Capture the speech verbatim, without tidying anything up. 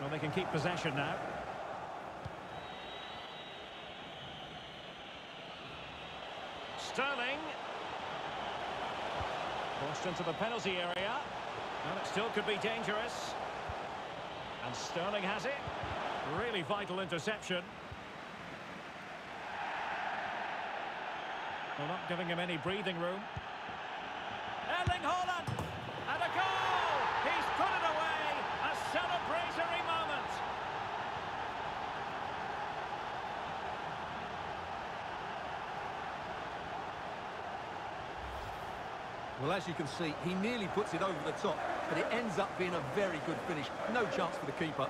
Well, they can keep possession now. Sterling. Pushed into the penalty area. And it still could be dangerous. And Sterling has it. Really vital interception. Well, not giving him any breathing room. Erling Haaland. And a goal! He's put it away. A celebratory moment. Well, as you can see, he nearly puts it over the top, but it ends up being a very good finish. No chance for the keeper.